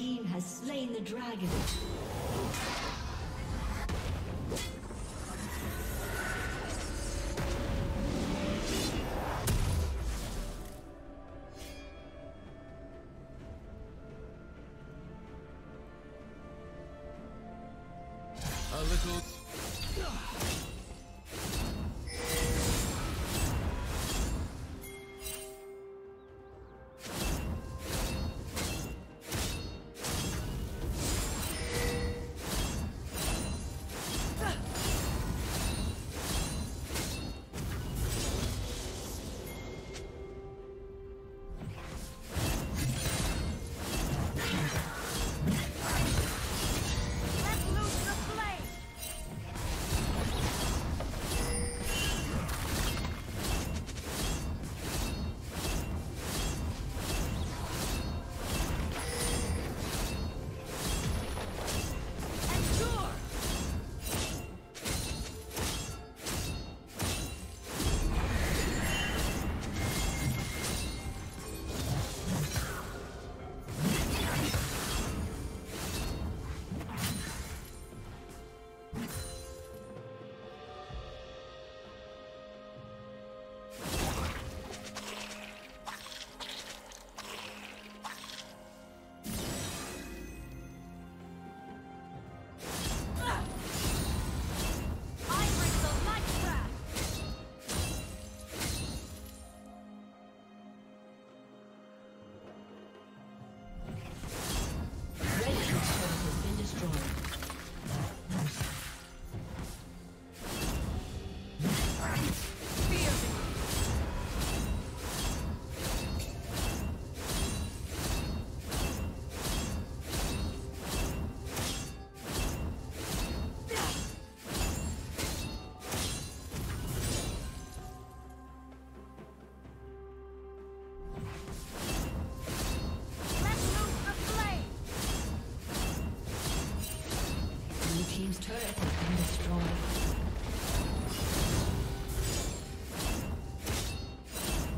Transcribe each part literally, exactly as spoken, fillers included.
team has slain the dragon. A little...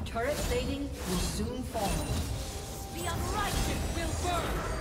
Turret plating will soon fall. The unrighteous will burn!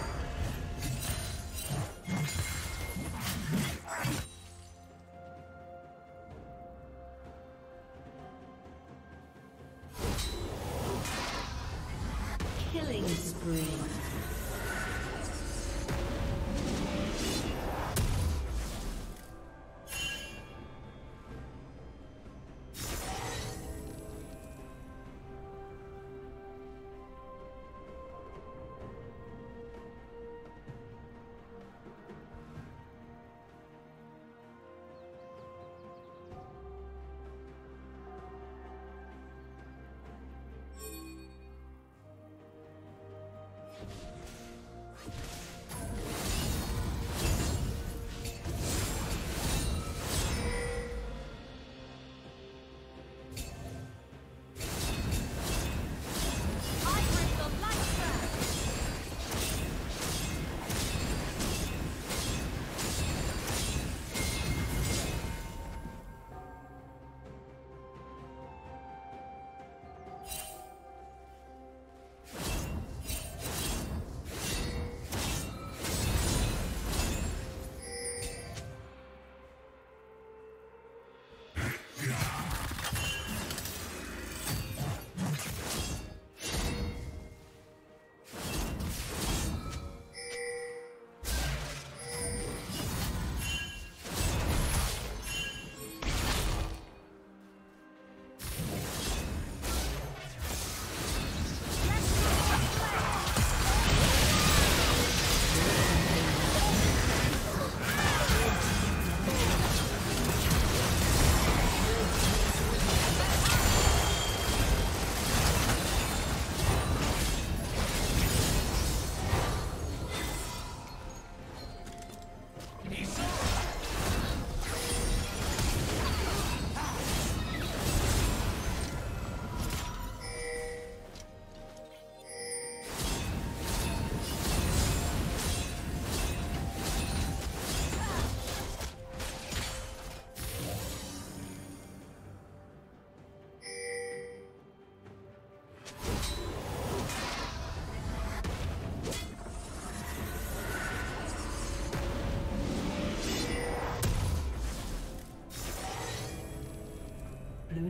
Blue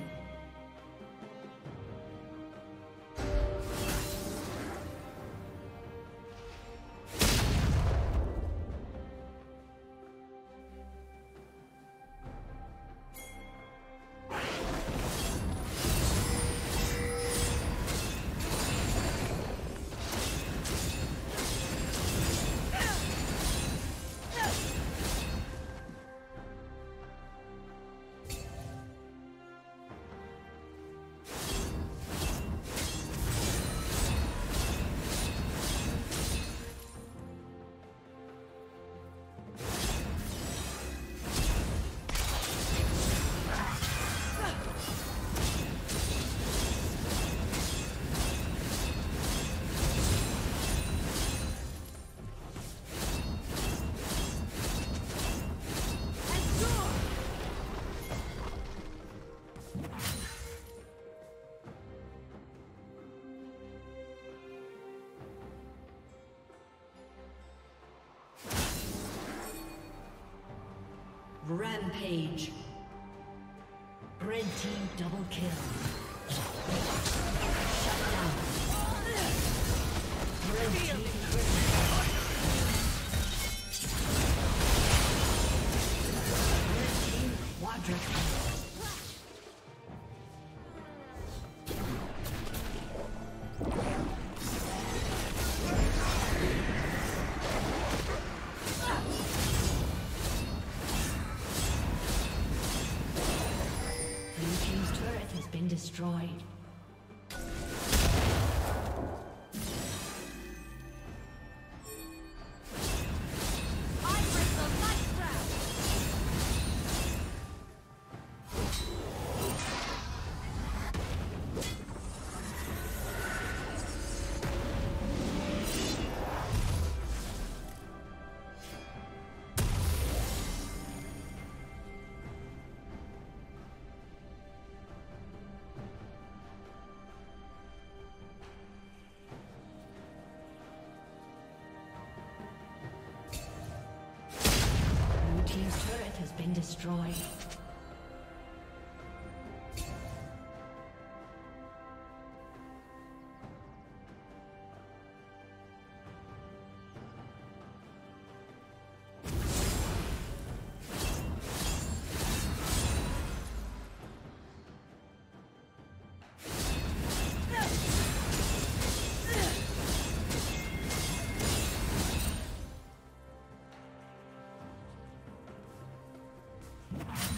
Rampage. Red team double kill. Shut down. Red team critical. Red team quadruple. Destroyed. Has been destroyed. Wow.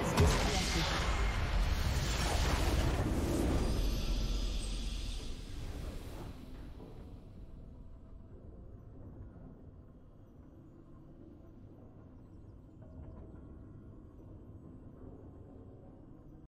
has disconnected.